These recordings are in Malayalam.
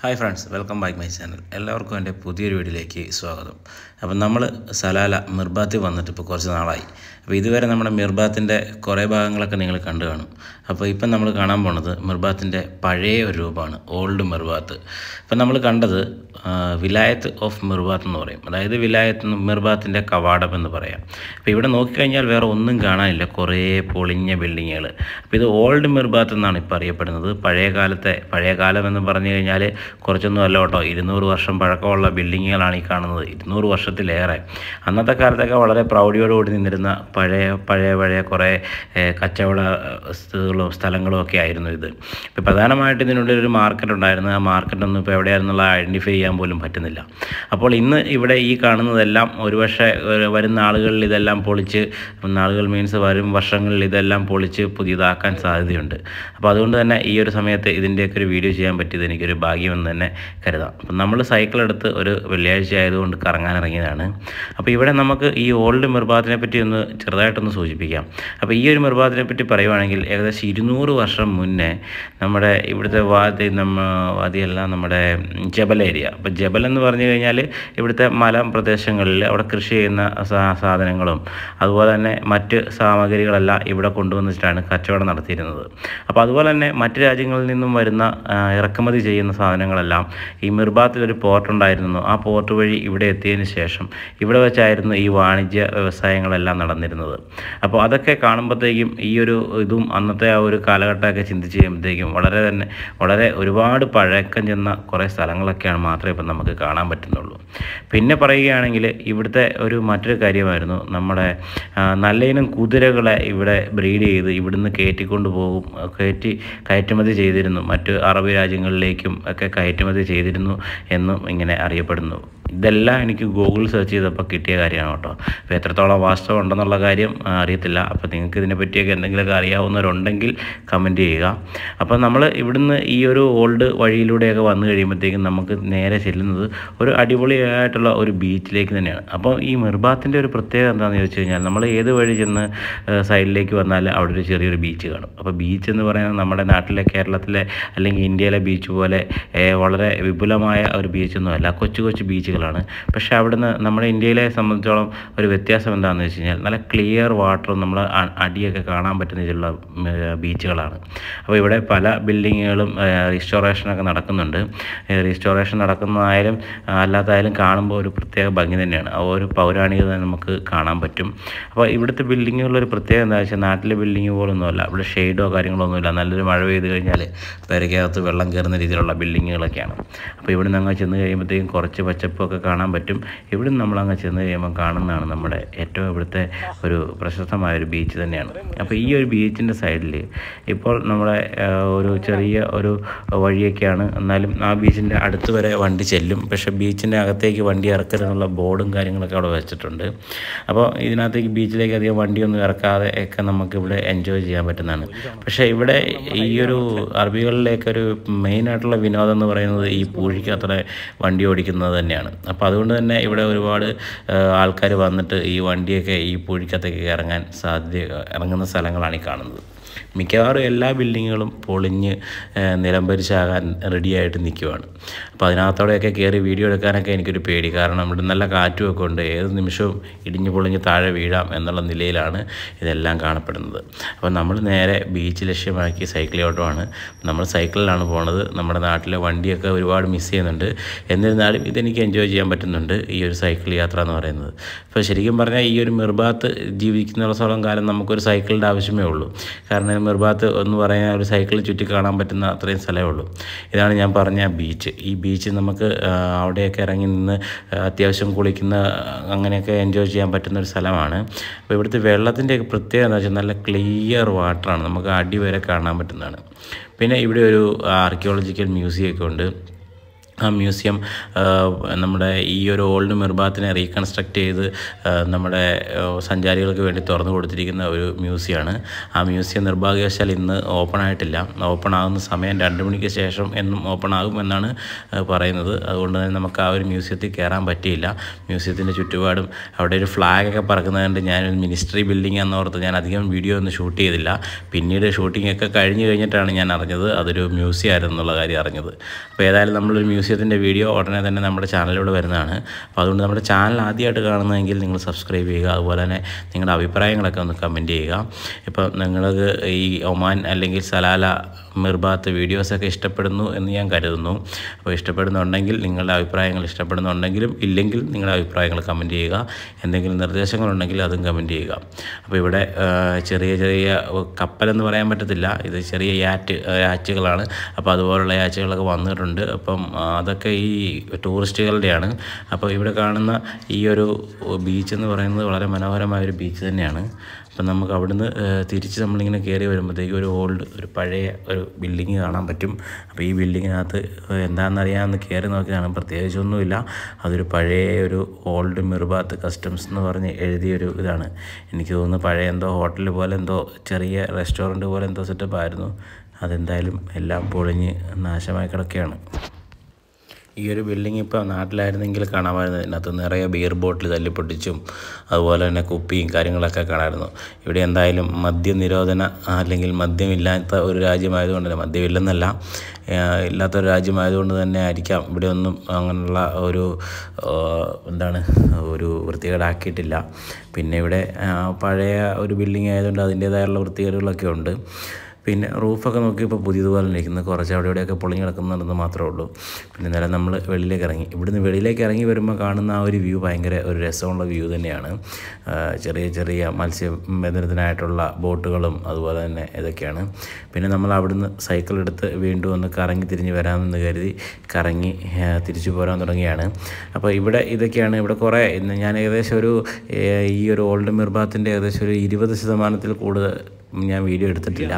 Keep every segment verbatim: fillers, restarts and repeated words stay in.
Hi friends, welcome back my channel. എല്ലാവർക്കും എൻ്റെ പുതിയൊരു വീഡിയോയിലേക്ക് സ്വാഗതം. അപ്പോൾ നമ്മൾ സലാല മിർബാത്തിൽ വന്നിട്ട് ഇപ്പോൾ കുറച്ച് നാളായി. അപ്പോൾ ഇതുവരെ നമ്മുടെ മിർബാത്തിൻ്റെ കുറേ ഭാഗങ്ങളൊക്കെ നിങ്ങൾ കണ്ടു കാണും. അപ്പോൾ ഇപ്പോൾ നമ്മൾ കാണാൻ പോകുന്നത് മിർബാത്തിൻ്റെ പഴയ ഒരു രൂപമാണ്, ഓൾഡ് മിർബാത്ത്. അപ്പോൾ നമ്മൾ കണ്ടത് വിലായത്ത് ഓഫ് മിർബാത്ത് എന്ന് പറയും. അതായത് വിലായത്ത് മിർബാത്തിൻ്റെ കവാടം എന്ന് പറയാം. അപ്പോൾ ഇവിടെ നോക്കിക്കഴിഞ്ഞാൽ വേറെ ഒന്നും കാണാനില്ല, കുറേ പൊളിഞ്ഞ ബിൽഡിങ്ങുകൾ. അപ്പോൾ ഇത് ഓൾഡ് മിർബാത്ത് എന്നാണ് ഇപ്പോൾ അറിയപ്പെടുന്നത്. പഴയ കാലത്തെ, പഴയ കാലം എന്ന് പറഞ്ഞു കഴിഞ്ഞാൽ കുറച്ചൊന്നും അല്ല കേട്ടോ, ഇരുന്നൂറ് വർഷം പഴക്കമുള്ള ബിൽഡിങ്ങുകളാണ് ഈ കാണുന്നത്, ഇരുന്നൂറ് വർഷത്തിലേറെ. അന്നത്തെ കാലത്തൊക്കെ വളരെ പ്രൗഢിയോടുകൂടി നിന്നിരുന്ന പഴയ പഴയ പഴയ കുറേ കച്ചവട വസ്തുക്കളും സ്ഥലങ്ങളും ഒക്കെ ആയിരുന്നു ഇത്. ഇപ്പോൾ പ്രധാനമായിട്ട് ഇതിനുള്ളിൽ ഒരു മാർക്കറ്റ് ഉണ്ടായിരുന്നു. ആ മാർക്കറ്റൊന്നും ഇപ്പോൾ എവിടെയായിരുന്നുള്ള ഐഡൻറ്റിഫൈ ചെയ്യാൻ പോലും പറ്റുന്നില്ല. അപ്പോൾ ഇന്ന് ഇവിടെ ഈ കാണുന്നതെല്ലാം ഒരുപക്ഷെ വരുന്ന ആളുകളിൽ ഇതെല്ലാം പൊളിച്ച്, ആളുകൾ മീൻസ് വരും വർഷങ്ങളിൽ ഇതെല്ലാം പൊളിച്ച് പുതിയതാക്കാൻ സാധ്യതയുണ്ട്. അപ്പോൾ അതുകൊണ്ട് തന്നെ ഈ ഒരു സമയത്ത് ഇതിൻ്റെയൊക്കെ ഒരു വീഡിയോ ചെയ്യാൻ പറ്റിയത് എനിക്കൊരു ഭാഗ്യമെന്ന് തന്നെ കരുതാം. അപ്പം നമ്മൾ സൈക്കിൾ എടുത്ത് ഒരു വെള്ളിയാഴ്ച ആയതുകൊണ്ട് കറങ്ങാനിറങ്ങിയതാണ്. അപ്പോൾ ഇവിടെ നമുക്ക് ഈ ഓൾഡ് മിർബാത്തിനെ പറ്റി ഒന്ന് ചെറുതായിട്ടൊന്ന് സൂചിപ്പിക്കാം. അപ്പോൾ ഈ ഒരു മിർബാത്തിനെ പറ്റി പറയുവാണെങ്കിൽ ഏകദേശം ഇരുന്നൂറ് വർഷം മുന്നേ നമ്മുടെ ഇവിടുത്തെ വാദി നമ്മ വാദിയല്ല നമ്മുടെ ജബൽ ഏരിയ. അപ്പോൾ ജബൽ എന്ന് പറഞ്ഞു കഴിഞ്ഞാൽ ഇവിടുത്തെ മല പ്രദേശങ്ങളിൽ അവിടെ കൃഷി ചെയ്യുന്ന സാധനങ്ങളും അതുപോലെ തന്നെ മറ്റ് സാമഗ്രികളെല്ലാം ഇവിടെ കൊണ്ടുവന്നിട്ടാണ് കച്ചവടം നടത്തിയിരുന്നത്. അപ്പോൾ അതുപോലെ തന്നെ മറ്റ് രാജ്യങ്ങളിൽ നിന്നും വരുന്ന ഇറക്കുമതി ചെയ്യുന്ന സാധനങ്ങൾ െല്ലാം ഈ മിർബാത്തിലൊരു പോർട്ടുണ്ടായിരുന്നു. ആ പോർട്ട് വഴി ഇവിടെ എത്തിയതിന് ശേഷം ഇവിടെ വെച്ചായിരുന്നു ഈ വാണിജ്യ വ്യവസായങ്ങളെല്ലാം നടന്നിരുന്നത്. അപ്പോൾ അതൊക്കെ കാണുമ്പോഴത്തേക്കും ഈ ഒരു ഇതും അന്നത്തെ ആ ഒരു കാലഘട്ടമൊക്കെ ചിന്തിച്ച് കഴിയുമ്പോഴത്തേക്കും വളരെ തന്നെ വളരെ ഒരുപാട് പഴക്കം ചെന്ന കുറേ സ്ഥലങ്ങളൊക്കെയാണ് മാത്രമേ ഇപ്പം നമുക്ക് കാണാൻ പറ്റുന്നുള്ളൂ. പിന്നെ പറയുകയാണെങ്കിൽ ഇവിടുത്തെ ഒരു മറ്റൊരു കാര്യമായിരുന്നു, നമ്മുടെ നല്ല ഇനം കുതിരകളെ ഇവിടെ ബ്രീഡ് ചെയ്ത് ഇവിടുന്ന് കയറ്റിക്കൊണ്ട് പോകും, കയറ്റി കയറ്റുമതി ചെയ്തിരുന്നു, മറ്റ് അറബ് രാജ്യങ്ങളിലേക്കും ഒക്കെ കയറ്റുമതി ചെയ്തിരുന്നു എന്നും ഇങ്ങനെ അറിയപ്പെടുന്നു. ഇതെല്ലാം എനിക്ക് ഗൂഗിൾ സെർച്ച് ചെയ്തപ്പോൾ കിട്ടിയ കാര്യമാണ് കേട്ടോ. അപ്പോൾ എത്രത്തോളം വാസ്തവം ഉണ്ടെന്നുള്ള കാര്യം അറിയത്തില്ല. അപ്പോൾ നിങ്ങൾക്ക് ഇതിനെ പറ്റിയൊക്കെ എന്തെങ്കിലുമൊക്കെ അറിയാവുന്നവരുണ്ടെങ്കിൽ കമൻറ്റ് ചെയ്യുക. അപ്പോൾ നമ്മൾ ഇവിടുന്ന് ഈ ഒരു ഓൾഡ് വഴിയിലൂടെയൊക്കെ വന്നു കഴിയുമ്പോഴത്തേക്കും നമുക്ക് നേരെ ചെല്ലുന്നത് ഒരു അടിപൊളിയായിട്ടുള്ള ഒരു ബീച്ചിലേക്ക് തന്നെയാണ്. അപ്പോൾ ഈ മിർബാത്തിൻ്റെ ഒരു പ്രത്യേകത എന്താണെന്ന് ചോദിച്ചു കഴിഞ്ഞാൽ നമ്മൾ ഏത് വഴി ചെന്ന് സൈഡിലേക്ക് വന്നാൽ അവിടെ ഒരു ചെറിയൊരു ബീച്ച് കാണും. അപ്പോൾ ബീച്ച് എന്ന് പറയുന്നത് നമ്മുടെ നാട്ടിലെ കേരളത്തിലെ അല്ലെങ്കിൽ ഇന്ത്യയിലെ ബീച്ച് പോലെ വളരെ വിപുലമായ ഒരു ബീച്ചൊന്നുമല്ല, കൊച്ചു കൊച്ചു ബീച്ചുകൾ ാണ് പക്ഷേ അവിടുന്ന് നമ്മുടെ ഇന്ത്യയിലെ സംബന്ധിച്ചോളം ഒരു വ്യത്യാസം എന്താണെന്ന് വെച്ച് കഴിഞ്ഞാൽ നല്ല ക്ലിയർ വാട്ടറും നമ്മൾ അടിയൊക്കെ കാണാൻ പറ്റുന്ന രീതിയിലുള്ള ബീച്ചുകളാണ്. അപ്പോൾ ഇവിടെ പല ബിൽഡിങ്ങുകളും റീസ്റ്റോറേഷനൊക്കെ നടക്കുന്നുണ്ട്. റീസ്റ്റോറേഷൻ നടക്കുന്നതായാലും അല്ലാത്തതായാലും കാണുമ്പോൾ ഒരു പ്രത്യേക ഭംഗി തന്നെയാണ്, ആ ഒരു പൗരാണികത നമുക്ക് കാണാൻ പറ്റും. അപ്പോൾ ഇവിടുത്തെ ബിൽഡിങ്ങുകളൊരു പ്രത്യേകത എന്താ വെച്ചാൽ നാട്ടിലെ ബിൽഡിങ് പോലൊന്നുമല്ല, ഇവിടെ ഷെയ്ഡോ കാര്യങ്ങളോ ഒന്നുമില്ല. നല്ലൊരു മഴ പെയ്ത് കഴിഞ്ഞാൽ പേരക്കകത്ത് വെള്ളം കയറുന്ന രീതിയിലുള്ള ബിൽഡിങ്ങുകളൊക്കെയാണ്. അപ്പോൾ ഇവിടെ ഞങ്ങൾ ചെന്ന് കഴിയുമ്പോഴത്തേക്കും കുറച്ച് പച്ചപ്പ് ഒക്കെ കാണാൻ പറ്റും. ഇവിടെ നമ്മൾ അങ്ങ് ചെന്ന് കഴിയുമ്പോൾ കാണുന്നതാണ് നമ്മുടെ ഏറ്റവും ഇവിടുത്തെ ഒരു പ്രശസ്തമായ ഒരു ബീച്ച് തന്നെയാണ്. അപ്പോൾ ഈ ഒരു ബീച്ചിൻ്റെ സൈഡിൽ ഇപ്പോൾ നമ്മുടെ ഒരു ചെറിയ ഒരു വഴിയൊക്കെയാണ്, എന്നാലും ആ ബീച്ചിൻ്റെ അടുത്ത് വരെ വണ്ടി ചെല്ലും. പക്ഷേ ബീച്ചിൻ്റെ അകത്തേക്ക് വണ്ടി ഇറക്കരുതെന്നുള്ള ബോർഡും കാര്യങ്ങളൊക്കെ അവിടെ വെച്ചിട്ടുണ്ട്. അപ്പോൾ ഇതിനകത്തേക്ക് ബീച്ചിലേക്ക് അധികം വണ്ടിയൊന്നും ഇറക്കാതെ ഒക്കെ നമുക്കിവിടെ എൻജോയ് ചെയ്യാൻ പറ്റുന്നതാണ്. പക്ഷേ ഇവിടെ ഈ ഒരു അറബികളിലേക്കൊരു മെയിനായിട്ടുള്ള വിനോദം എന്ന് പറയുന്നത് ഈ പൂഴിക്ക് അത്ര വണ്ടി ഓടിക്കുന്നത് തന്നെയാണ്. അപ്പോൾ അതുകൊണ്ട് തന്നെ ഇവിടെ ഒരുപാട് ആൾക്കാർ വന്നിട്ട് ഈ വണ്ടിയൊക്കെ ഈ പുഴയ്ക്കകത്തേക്ക് ഇറങ്ങാൻ സാധ്യത ഇറങ്ങുന്ന സ്ഥലങ്ങളാണ് ഈ കാണുന്നത്. മിക്കവാറും എല്ലാ ബിൽഡിങ്ങുകളും പൊളിഞ്ഞ് നിലംപരിശാകാൻ റെഡിയായിട്ട് നിൽക്കുവാണ്. അപ്പോൾ അതിനകത്തോടെയൊക്കെ കയറി വീഡിയോ എടുക്കാനൊക്കെ എനിക്കൊരു പേടി, കാരണം ഇവിടെ നല്ല കാറ്റുമൊക്കെ ഉണ്ട്, ഏത് നിമിഷവും ഇടിഞ്ഞു പൊളിഞ്ഞ് താഴെ വീഴാം എന്നുള്ള നിലയിലാണ് ഇതെല്ലാം കാണപ്പെടുന്നത്. അപ്പോൾ നമ്മൾ നേരെ ബീച്ച് ലക്ഷ്യമാക്കി സൈക്കിൾ ഓട്ടമാണ്, നമ്മൾ സൈക്കിളിലാണ് പോണത്. നമ്മുടെ നാട്ടിലെ വണ്ടിയൊക്കെ ഒരുപാട് മിസ് ചെയ്യുന്നുണ്ട്, എന്നിരുന്നാലും ഇതെനിക്ക് എൻജോയ് ചെയ്യാൻ പറ്റുന്നുണ്ട് ഈ ഒരു സൈക്കിൾ യാത്ര എന്ന് പറയുന്നത്. അപ്പോൾ ശരിക്കും പറഞ്ഞാൽ ഈ ഒരു മിർബാത്ത് ജീവിക്കുന്നിടത്തോളം കാലം നമുക്കൊരു സൈക്കിളിൻ്റെ ആവശ്യമേ ഉള്ളൂ. കാരണം മിർബാത്ത് എന്ന് പറയാൻ ഒരു സൈക്കിൾ ചുറ്റി കാണാൻ പറ്റുന്ന അത്രയും സ്ഥലമേ ഉള്ളൂ. ഇതാണ് ഞാൻ പറഞ്ഞ ബീച്ച്. ഈ ബീച്ച് നമുക്ക് അവിടെയൊക്കെ ഇറങ്ങി നിന്ന് അത്യാവശ്യം കുളിക്കുന്ന അങ്ങനെയൊക്കെ എൻജോയ് ചെയ്യാൻ പറ്റുന്ന ഒരു സ്ഥലമാണ്. അപ്പോൾ ഇവിടുത്തെ വെള്ളത്തിൻ്റെയൊക്കെ പ്രത്യേകത എന്താ വെച്ചാൽ നല്ല ക്ലിയർ വാട്ടറാണ്, നമുക്ക് അടിവരെ കാണാൻ പറ്റുന്നതാണ്. പിന്നെ ഇവിടെ ഒരു ആർക്കിയോളജിക്കൽ മ്യൂസിയം ഒക്കെ ഉണ്ട്. ആ മ്യൂസിയം നമ്മുടെ ഈ ഒരു ഓൾഡ് മിർബാത്തിനെ റീകൺസ്ട്രക്റ്റ് ചെയ്ത് നമ്മുടെ സഞ്ചാരികൾക്ക് വേണ്ടി തുറന്നു കൊടുത്തിരിക്കുന്ന ഒരു മ്യൂസിയമാണ്. ആ മ്യൂസിയം നിർഭാഗ്യവശാൽ ഇന്ന് ഓപ്പൺ ആയിട്ടില്ല. ഓപ്പൺ ആകുന്ന സമയം രണ്ട് മണിക്ക് ശേഷം എന്നും ഓപ്പൺ ആകും എന്നാണ് പറയുന്നത്. അതുകൊണ്ട് തന്നെ നമുക്ക് ആ ഒരു മ്യൂസിയത്തിൽ കയറാൻ പറ്റിയില്ല. മ്യൂസിയത്തിൻ്റെ ചുറ്റുപാടും അവിടെ ഒരു ഫ്ലാഗൊക്കെ പറക്കുന്നതുകൊണ്ട് ഞാനൊരു മിനിസ്ട്രി ബിൽഡിംഗ് എന്നോർത്ത് ഞാൻ അധികം വീഡിയോ ഒന്നും ഷൂട്ട് ചെയ്തില്ല. പിന്നീട് ഷൂട്ടിങ്ങൊക്കെ കഴിഞ്ഞ് കഴിഞ്ഞിട്ടാണ് ഞാൻ അറിഞ്ഞത് അതൊരു മ്യൂസിയം ആയിരുന്നു എന്നുള്ള കാര്യം അറിഞ്ഞത്. അപ്പോൾ ഏതായാലും നമ്മളൊരു മ്യൂസിയം ത്തിൻ്റെ വീഡിയോ ഉടനെ തന്നെ നമ്മുടെ ചാനലിലൂടെ വരുന്നതാണ്. അപ്പോൾ അതുകൊണ്ട് നമ്മുടെ ചാനൽ ആദ്യമായിട്ട് കാണുന്നതെങ്കിൽ നിങ്ങൾ സബ്സ്ക്രൈബ് ചെയ്യുക. അതുപോലെ തന്നെ നിങ്ങളുടെ അഭിപ്രായങ്ങളൊക്കെ ഒന്ന് കമൻറ്റ് ചെയ്യുക. ഇപ്പം നിങ്ങൾക്ക് ഈ ഒമാൻ അല്ലെങ്കിൽ സലാല മിർബാത്ത് വീഡിയോസൊക്കെ ഇഷ്ടപ്പെടുന്നു എന്ന് ഞാൻ കരുതുന്നു. അപ്പോൾ ഇഷ്ടപ്പെടുന്നുണ്ടെങ്കിൽ നിങ്ങളുടെ അഭിപ്രായങ്ങൾ ഇഷ്ടപ്പെടുന്നുണ്ടെങ്കിലും ഇല്ലെങ്കിൽ നിങ്ങളുടെ അഭിപ്രായങ്ങൾ കമൻറ്റ് ചെയ്യുക. എന്തെങ്കിലും നിർദ്ദേശങ്ങളുണ്ടെങ്കിൽ അതും കമൻറ്റ് ചെയ്യുക. അപ്പോൾ ഇവിടെ ചെറിയ ചെറിയ കപ്പലെന്ന് പറയാൻ പറ്റത്തില്ല, ഇത് ചെറിയ യാറ്റ് യാച്ചുകളാണ്. അപ്പോൾ അതുപോലുള്ള യാച്ചുകളൊക്കെ വന്നിട്ടുണ്ട്. അപ്പം അതൊക്കെ ഈ ടൂറിസ്റ്റുകളുടെയാണ്. അപ്പോൾ ഇവിടെ കാണുന്ന ഈ ഒരു ബീച്ച് എന്ന് പറയുന്നത് വളരെ മനോഹരമായൊരു ബീച്ച് തന്നെയാണ്. അപ്പം നമുക്ക് അവിടുന്ന് തിരിച്ച് നമ്മളിങ്ങനെ കയറി വരുമ്പോഴത്തേക്കും ഒരു ഓൾഡ് ഒരു പഴയ ഒരു ബിൽഡിങ് കാണാൻ പറ്റും. അപ്പോൾ ഈ ബിൽഡിങ്ങിനകത്ത് എന്താണെന്നറിയാമെന്ന് കയറി നോക്കിയതാണ്. പ്രത്യേകിച്ചൊന്നുമില്ല, അതൊരു പഴയ ഒരു ഓൾഡ് മിർബാത്ത് കസ്റ്റംസ് എന്ന് പറഞ്ഞ് എഴുതിയൊരു ഇതാണ്. എനിക്ക് തോന്നുന്നു പഴയ എന്തോ ഹോട്ടൽ പോലെ എന്തോ ചെറിയ റെസ്റ്റോറൻറ്റ് പോലെ എന്തോ സെറ്റപ്പ് ആയിരുന്നു. അതെന്തായാലും എല്ലാം പൊളിഞ്ഞ് നാശമായി കിടക്കുകയാണ്. ഈ ഒരു ബിൽഡിംഗ് ഇപ്പോൾ നാട്ടിലായിരുന്നെങ്കിൽ കാണാമായിരുന്നു. ഇതിനകത്ത് നിറയെ ബിയർ ബോട്ടിൽ തല്ലിപ്പൊട്ടിച്ചും അതുപോലെ തന്നെ കുപ്പിയും കാര്യങ്ങളൊക്കെ കാണാമായിരുന്നു. ഇവിടെ എന്തായാലും മദ്യനിരോധന അല്ലെങ്കിൽ മദ്യമില്ലാത്ത ഒരു രാജ്യമായതുകൊണ്ട് തന്നെ, മദ്യമില്ലെന്നല്ല, ഇല്ലാത്തൊരു രാജ്യമായതുകൊണ്ട് തന്നെ ആയിരിക്കാം ഇവിടെ ഒന്നും അങ്ങനെയുള്ള ഒരു എന്താണ് ഒരു വൃത്തികേടാക്കിയിട്ടില്ല. പിന്നെ ഇവിടെ പഴയ ഒരു ബിൽഡിംഗ് ആയതുകൊണ്ട് അതിൻ്റേതായുള്ള വൃത്തികേടുകളൊക്കെ ഉണ്ട്. പിന്നെ റൂഫൊക്കെ നോക്കിയപ്പോൾ പുതിയതുപോലെ ഇരിക്കുന്നത്, കുറച്ച് അവിടെ ഇവിടെയൊക്കെ പൊളിഞ്ഞ് കിടക്കുന്നുണ്ടെന്ന് മാത്രമേ ഉള്ളൂ. പിന്നെ നേരെ നമ്മൾ വെളിയിലേക്ക് ഇറങ്ങി ഇവിടുന്ന് വെളിയിലേക്ക് ഇറങ്ങി വരുമ്പോൾ കാണുന്ന ആ ഒരു വ്യൂ ഭയങ്കര ഒരു രസമുള്ള വ്യൂ തന്നെയാണ്. ചെറിയ ചെറിയ മത്സ്യബന്ധനത്തിനായിട്ടുള്ള ബോട്ടുകളും അതുപോലെ തന്നെ ഇതൊക്കെയാണ്. പിന്നെ നമ്മൾ അവിടുന്ന് സൈക്കിൾ എടുത്ത് വീണ്ടും ഒന്ന് കറങ്ങി തിരിഞ്ഞ് വരാമെന്ന് കരുതി കറങ്ങി തിരിച്ചു പോരാൻ തുടങ്ങിയാണ്. അപ്പോൾ ഇവിടെ ഇതൊക്കെയാണ്. ഇവിടെ കുറേ ഞാൻ ഏകദേശം ഒരു ഈ ഒരു ഓൾഡ് മിർബാത്തിൻ്റെ ഏകദേശം ഒരു ഇരുപത് ശതമാനത്തിൽ കൂടുതൽ ഞാൻ വീഡിയോ എടുത്തിട്ടില്ല.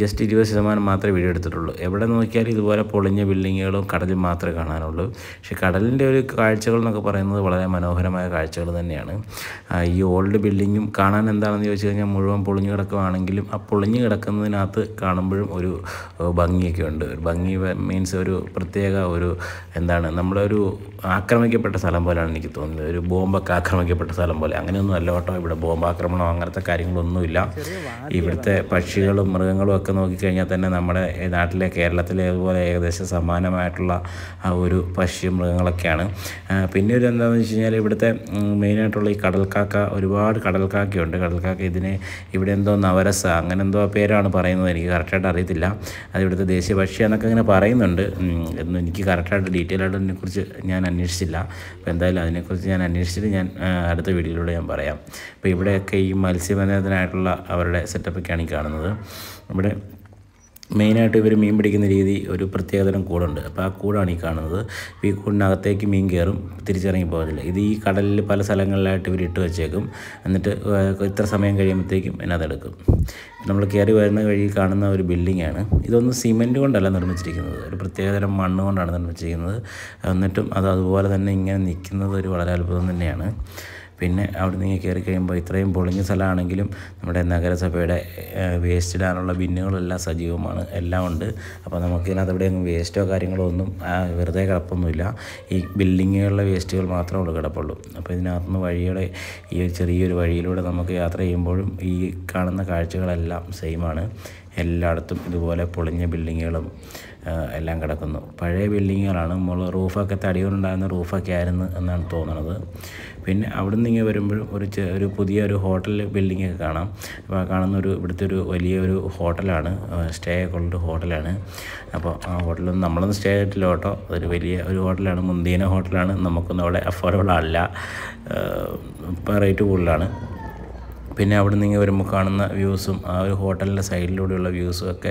ജസ്റ്റ് ഇരുപത് ശതമാനം മാത്രമേ വീഡിയോ എടുത്തിട്ടുള്ളൂ. എവിടെ നോക്കിയാലും ഇതുപോലെ പൊളിഞ്ഞ ബിൽഡിങ്ങുകളും കടലും മാത്രമേ കാണാനുള്ളൂ. പക്ഷേ കടലിൻ്റെ ഒരു കാഴ്ചകൾ എന്നൊക്കെ പറയുന്നത് വളരെ മനോഹരമായ കാഴ്ചകൾ തന്നെയാണ്. ഈ ഓൾഡ് ബിൽഡിങ്ങും കാണാൻ എന്താണെന്ന് ചോദിച്ചു കഴിഞ്ഞാൽ മുഴുവൻ പൊളിഞ്ഞു കിടക്കുകയാണെങ്കിലും ആ പൊളിഞ്ഞു കിടക്കുന്നതിനകത്ത് കാണുമ്പോഴും ഒരു ഭംഗിയൊക്കെ ഉണ്ട്. ഒരു ഭംഗി മീൻസ് ഒരു പ്രത്യേക ഒരു എന്താണ് നമ്മുടെ ഒരു ആക്രമിക്കപ്പെട്ട സ്ഥലം പോലെയാണ് എനിക്ക് തോന്നുന്നത്. ഒരു ബോംബൊക്കെ ആക്രമിക്കപ്പെട്ട സ്ഥലം പോലെ. അങ്ങനെയൊന്നും അല്ല കേട്ടോ, ഇവിടെ ബോംബാക്രമണമോ അങ്ങനത്തെ കാര്യങ്ങളൊന്നുമില്ല. ഇവിടുത്തെ പക്ഷികളും മൃഗങ്ങളും ഒക്കെ നോക്കിക്കഴിഞ്ഞാൽ തന്നെ നമ്മുടെ നാട്ടിലെ കേരളത്തിലെ അതുപോലെ ഏകദേശം സമാനമായിട്ടുള്ള ആ ഒരു പക്ഷി മൃഗങ്ങളൊക്കെയാണ്. പിന്നെ ഒരു എന്താണെന്ന് വെച്ച് കഴിഞ്ഞാൽ ഇവിടുത്തെ മെയിനായിട്ടുള്ള ഈ കടൽക്കാക്ക, ഒരുപാട് കടൽക്കാക്കയുണ്ട്. കടൽക്കാക്ക ഇതിനെ ഇവിടെ എന്തോ നവരസ അങ്ങനെ എന്തോ പേരാണ് പറയുന്നത്, എനിക്ക് കറക്റ്റായിട്ട് അറിയത്തില്ല. അത് ഇവിടുത്തെ ദേശീയ പക്ഷി എന്നൊക്കെ ഇങ്ങനെ പറയുന്നുണ്ട്. എന്നും എനിക്ക് കറക്റ്റായിട്ട് ഡീറ്റെയിൽ ആയിട്ട് അതിനെക്കുറിച്ച് ഞാൻ അന്വേഷിച്ചില്ല. അപ്പോൾ എന്തായാലും അതിനെക്കുറിച്ച് ഞാൻ അന്വേഷിച്ചിട്ട് ഞാൻ അടുത്ത വീഡിയോയിലൂടെ ഞാൻ പറയാം. അപ്പോൾ ഇവിടെയൊക്കെ ഈ മത്സ്യബന്ധനത്തിനായിട്ടുള്ള അവരുടെ സെറ്റപ്പൊക്കെയാണ് ഈ കാണുന്നത്. ഇവിടെ മെയിനായിട്ട് ഇവർ മീൻ പിടിക്കുന്ന രീതി ഒരു പ്രത്യേകതരം കൂടുണ്ട്. അപ്പോൾ ആ കൂടാണ് ഈ കാണുന്നത്. ഈ കൂടിനകത്തേക്ക് മീൻ കയറും, തിരിച്ചിറങ്ങി പോകത്തില്ല. ഇത് ഈ കടലിൽ പല സ്ഥലങ്ങളിലായിട്ട് ഇവർ ഇട്ട് വെച്ചേക്കും. എന്നിട്ട് ഇത്ര സമയം കഴിയുമ്പോഴത്തേക്കും അതിനകത്തെടുക്കും. നമ്മൾ കയറി വരുന്ന വഴി കാണുന്ന ഒരു ബിൽഡിങ്ങാണ്. ഇതൊന്നും സിമെൻറ്റ് കൊണ്ടല്ല നിർമ്മിച്ചിരിക്കുന്നത്, ഒരു പ്രത്യേകതരം മണ്ണ് കൊണ്ടാണ് നിർമ്മിച്ചിരിക്കുന്നത്. എന്നിട്ടും അത് അതുപോലെ തന്നെ ഇങ്ങനെ നിൽക്കുന്നത് ഒരു വളരെ അത്ഭുതം തന്നെയാണ്. പിന്നെ അവിടെ നിന്ന് കയറി കഴിയുമ്പോൾ ഇത്രയും പൊളിഞ്ഞ സ്ഥലമാണെങ്കിലും നമ്മുടെ നഗരസഭയുടെ വേസ്റ്റ് ഇടാനുള്ള ബിന്നുകളെല്ലാം സജീവമാണ്, എല്ലാം ഉണ്ട്. അപ്പോൾ നമുക്കിതിനകത്ത് ഇവിടെ ഒന്നും വേസ്റ്റോ കാര്യങ്ങളോ ഒന്നും വെറുതെ കിടപ്പൊന്നുമില്ല. ഈ ബിൽഡിങ്ങുകളിലെ വേസ്റ്റുകൾ മാത്രമേ ഉള്ളൂ കിടപ്പുള്ളൂ. അപ്പോൾ ഇതിനകത്തുനിന്ന് വഴിയുടെ ഈ ചെറിയൊരു വഴിയിലൂടെ നമുക്ക് യാത്ര ചെയ്യുമ്പോഴും ഈ കാണുന്ന കാഴ്ചകളെല്ലാം സെയിമാണ്. എല്ലായിടത്തും ഇതുപോലെ പൊളിഞ്ഞ ബിൽഡിങ്ങുകളും എല്ലാം കിടക്കുന്നു. പഴയ ബിൽഡിങ്ങുകളാണ്, മുകളിൽ റൂഫൊക്കെ തടികൊണ്ടുണ്ടായിരുന്ന റൂഫൊക്കെ ആയിരുന്നു എന്നാണ് തോന്നുന്നത്. പിന്നെ അവിടെ നിന്ന് ഇങ്ങനെ വരുമ്പോഴും ഒരു ഒരു പുതിയൊരു ഹോട്ടൽ ബിൽഡിങ്ങൊക്കെ കാണാം. അപ്പോൾ ആ കാണുന്ന ഒരു ഇവിടുത്തെ ഒരു വലിയൊരു ഹോട്ടലാണ്, സ്റ്റേ ഒക്കെ ഉള്ളൊരു ഹോട്ടലാണ്. അപ്പോൾ ആ ഹോട്ടലൊന്നും നമ്മളൊന്നും സ്റ്റേ ആയിട്ടില്ല കേട്ടോ. അതൊരു വലിയ ഒരു ഹോട്ടലാണ്, മുന്തിയ ഹോട്ടലാണ്. നമുക്കൊന്നും അവിടെ അഫോർഡബിൾ അല്ല, ഇപ്പം റേറ്റ് കൂടുതലാണ്. പിന്നെ അവിടെ നിന്ന് വരുമ്പോൾ കാണുന്ന വ്യൂസും ആ ഒരു ഹോട്ടലിൻ്റെ സൈഡിലൂടെയുള്ള വ്യൂസും ഒക്കെ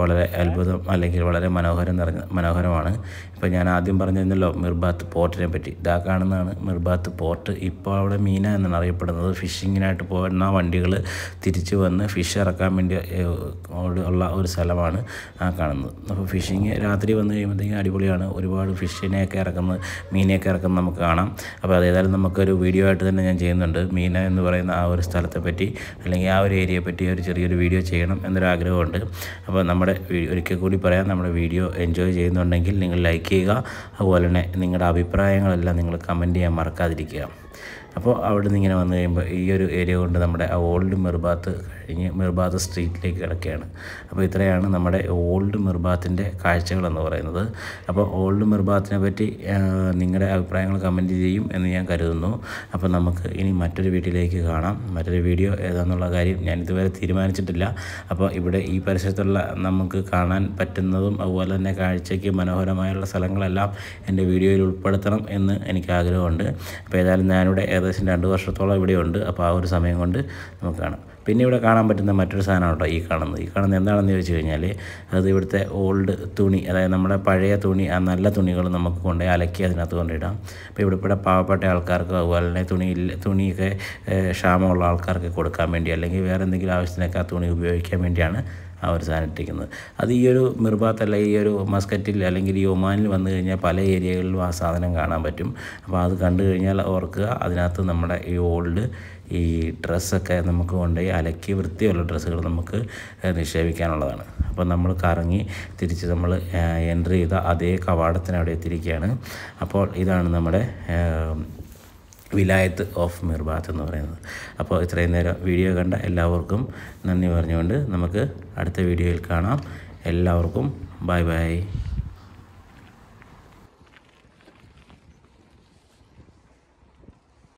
വളരെ അത്ഭുതം അല്ലെങ്കിൽ വളരെ മനോഹരം നിറഞ്ഞ മനോഹരമാണ്. ഇപ്പോൾ ഞാൻ ആദ്യം പറഞ്ഞിരുന്നല്ലോ മിർബാത്ത് പോർട്ടിനെ പറ്റി. ഇതാ കാണുന്നതാണ് മിർബാത്ത് പോർട്ട്. ഇപ്പോൾ അവിടെ മീന എന്നാണ് അറിയപ്പെടുന്നത്. ഫിഷിങ്ങിനായിട്ട് പോകുന്ന വണ്ടികൾ തിരിച്ച് വന്ന് ഫിഷ് ഇറക്കാൻ വേണ്ടി ഉള്ള ഒരു സ്ഥലമാണ് ആ കാണുന്നത്. അപ്പോൾ ഫിഷിങ് രാത്രി വന്നു കഴിയുമ്പോഴത്തേക്കും അടിപൊളിയാണ്. ഒരുപാട് ഫിഷിനെയൊക്കെ ഇറക്കുന്നത് മീനെയൊക്കെ ഇറക്കുന്നത് നമുക്ക് കാണാം. അപ്പോൾ അതേതായാലും നമുക്കൊരു വീഡിയോ ആയിട്ട് തന്നെ ഞാൻ ചെയ്യുന്നുണ്ട്. മീന എന്ന് പറയുന്ന ആ ഒരു സ്ഥലത്തെ പറ്റി അല്ലെങ്കിൽ ആ ഒരു ഏരിയയെ പറ്റി ഒരു ചെറിയൊരു വീഡിയോ ചെയ്യണം എന്നൊരാഗ്രഹമുണ്ട്. അപ്പോൾ നമ്മുടെ ഒരിക്കൽ കൂടി പറയാം, നമ്മുടെ വീഡിയോ എൻജോയ് ചെയ്യുന്നുണ്ടെങ്കിൽ നിങ്ങൾ ലൈക്ക് ചെയ്യുക. അതുപോലെ തന്നെ നിങ്ങളുടെ അഭിപ്രായങ്ങളെല്ലാം നിങ്ങൾ കമൻറ്റ് ചെയ്യാൻ മറക്കാതിരിക്കുക. അപ്പോൾ അവിടെ നിന്ന് ഇങ്ങനെ വന്നു കഴിയുമ്പോൾ ഈ ഒരു ഏരിയ കൊണ്ട് നമ്മുടെ ആ ഓൾഡ് മിർബാത്ത് കഴിഞ്ഞ് മിർബാത്ത് സ്ട്രീറ്റിലേക്ക് കിടക്കുകയാണ്. അപ്പോൾ ഇത്രയാണ് നമ്മുടെ ഓൾഡ് മിർബാത്തിൻ്റെ കാഴ്ചകളെന്ന് പറയുന്നത്. അപ്പോൾ ഓൾഡ് മിർബാത്തിനെ പറ്റി നിങ്ങളുടെ അഭിപ്രായങ്ങൾ കമൻറ്റ് ചെയ്യും എന്ന് ഞാൻ കരുതുന്നു. അപ്പോൾ നമുക്ക് ഇനി മറ്റൊരു വീട്ടിലേക്ക് കാണാം. മറ്റൊരു വീഡിയോ ഏതാണെന്നുള്ള കാര്യം ഞാനിതുവരെ തീരുമാനിച്ചിട്ടില്ല. അപ്പോൾ ഇവിടെ ഈ പരിസരത്തുള്ള നമുക്ക് കാണാൻ പറ്റുന്നതും അതുപോലെ തന്നെ കാഴ്ചയ്ക്ക് മനോഹരമായുള്ള സ്ഥലങ്ങളെല്ലാം എൻ്റെ വീഡിയോയിൽ ഉൾപ്പെടുത്തണം എന്ന് എനിക്ക് ആഗ്രഹമുണ്ട്. അപ്പോൾ ഏതായാലും ഞാനിവിടെ ഏകദേശം രണ്ട് വർഷത്തോളം ഇവിടെ ഉണ്ട്. അപ്പോൾ ആ ഒരു സമയം കൊണ്ട് നമുക്ക് കാണാം. പിന്നെ ഇവിടെ കാണാൻ പറ്റുന്ന മറ്റൊരു സാധനമാണ് കേട്ടോ ഈ കാണുന്നത്. ഈ കാണുന്നത് എന്താണെന്ന് ചോദിച്ചു കഴിഞ്ഞാൽ അത് ഇവിടുത്തെ ഓൾഡ് തുണി, അതായത് നമ്മുടെ പഴയ തുണി, ആ നല്ല തുണികൾ നമുക്ക് കൊണ്ടുപോയി അലക്കി അതിനകത്ത് കൊണ്ടിടാം. അപ്പോൾ ഇവിടെ ഇവിടെ പാവപ്പെട്ട ആൾക്കാർക്ക് അതുപോലെ തന്നെ തുണി തുണിയൊക്കെ ക്ഷാമമുള്ള ആൾക്കാർക്ക് കൊടുക്കാൻ വേണ്ടി അല്ലെങ്കിൽ വേറെ എന്തെങ്കിലും ആവശ്യത്തിനൊക്കെ ആ തുണി ഉപയോഗിക്കാൻ വേണ്ടിയാണ് ആ ഒരു സാധനം ഇട്ടിരിക്കുന്നത്. അത് ഈ ഒരു മിർബാത്ത് അല്ല ഈ ഒരു മസ്കറ്റിൽ അല്ലെങ്കിൽ ഈ ഒമാനിൽ വന്നു കഴിഞ്ഞാൽ പല ഏരിയകളിലും ആ സാധനം കാണാൻ പറ്റും. അപ്പോൾ അത് കണ്ടു കഴിഞ്ഞാൽ ഓർക്കുക, അതിനകത്ത് നമ്മുടെ ഈ ഓൾഡ് ഈ ഡ്രസ്സൊക്കെ നമുക്ക് കൊണ്ടുപോയി അലക്കി വൃത്തിയുള്ള ഡ്രസ്സുകൾ നമുക്ക് നിക്ഷേപിക്കാനുള്ളതാണ്. അപ്പോൾ നമ്മൾ കറങ്ങി തിരിച്ച് നമ്മൾ എൻ്റർ ചെയ്ത അതേ കവാടത്തിനവിടെ എത്തിയിരിക്കുകയാണ്. അപ്പോൾ ഇതാണ് നമ്മുടെ വിലായത്ത് ഓഫ് മിർബാത്ത് എന്ന് പറയുന്നത്. അപ്പോൾ ഇത്രയും നേരം വീഡിയോ കണ്ട എല്ലാവർക്കും നന്ദി പറഞ്ഞുകൊണ്ട് നമുക്ക് അടുത്ത വീഡിയോയിൽ കാണാം. എല്ലാവർക്കും ബൈ ബൈ.